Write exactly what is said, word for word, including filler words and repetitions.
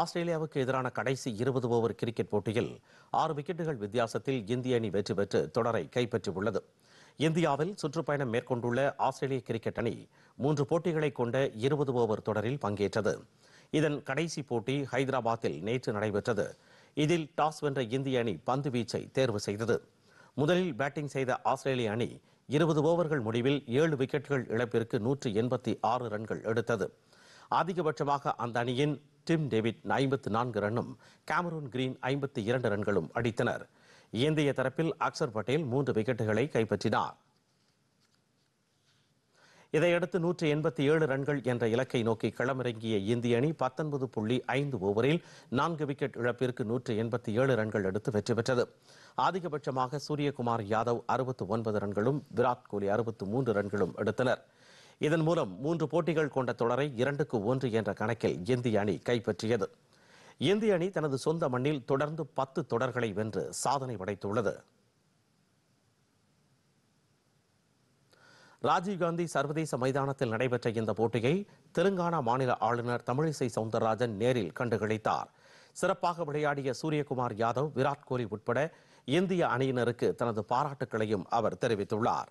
ஆஸ்திரேலியாவுக்கு எதிரான கடைசி இருபது ஓவர் கிரிக்கெட் போட்டியில் ஆறு விக்கெட்டுகள் வித்தியாசத்தில் இந்திய அணி வெற்றி பெற்று தொடரை கைப்பற்றியுள்ளது. இந்தியாவில் சுற்றுப்பயணம் மேற்கொண்டுள்ள ஆஸ்திரேலிய கிரிக்கெட் அணி மூன்று போட்டிகளை கொண்ட இருபது ஓவர் தொடரில் பங்கேற்றது. இதன் கடைசி போட்டி ஹைதராபாத்தில் நேற்று நடைபெற்றது. இதில் டாஸ் வென்ற இந்திய அணி பந்து வீச்சை தேர்வு செய்தது. முதலில் பேட்டிங் செய்த ஆஸ்திரேலிய அணி இருபது ஓவர்கள் முடிவில் ஏழு விக்கெட்டுகள் இழப்பிற்கு நூற்று எண்பத்தி ஆறு ரன்கள் எடுத்தது. அதிகபட்சமாக அந்த அணியின் டிம் டேவிட் ஐம்பத்தி நான்கு ரன்னும் கேமரூன் கிரீன் ஐம்பத்தி இரண்டு ரன்களும் அடித்தனர். இந்திய தரப்பில் அக்சர் பட்டேல் மூன்று விக்கெட்டுகளை கைப்பற்றினார். இதையடுத்து நூற்று எண்பத்தி ஏழு ரன்கள் என்ற இலக்கை நோக்கி களமிறங்கிய இந்திய அணி பத்தொன்பது புள்ளி ஐந்து ஓவரில் நான்கு விக்கெட் இழப்பிற்கு நூற்று எண்பத்தி ஏழு ரன்கள் எடுத்து வெற்றி பெற்றது. அதிகபட்சமாக சூரியகுமார் யாதவ் அறுபத்தி ஒன்பது ரன்களும் விராட் கோலி அறுபத்தி மூன்று ரன்களும் எடுத்தனர். இதன் மூலம் மூன்று போட்டிகள் கொண்ட தொடரை இரண்டுக்கு ஒன்று என்ற கணக்கில் இந்திய அணி கைப்பற்றியது. இந்திய அணி தனது சொந்த மண்ணில் தொடர்ந்து பத்து தொடர்களை வென்று சாதனை படைத்துள்ளது. ராஜீவ்காந்தி சர்வதேச மைதானத்தில் நடைபெற்ற இந்த போட்டியை தெலுங்கானா மாநில ஆளுநர் தமிழிசை சவுந்தரராஜன் நேரில் கண்டுகளித்தார். சிறப்பாக விளையாடிய சூரியகுமார் யாதவ், விராட் கோலி உட்பட இந்திய அணியினருக்கு தனது பாராட்டுக்களையும் அவர் தெரிவித்துள்ளார்.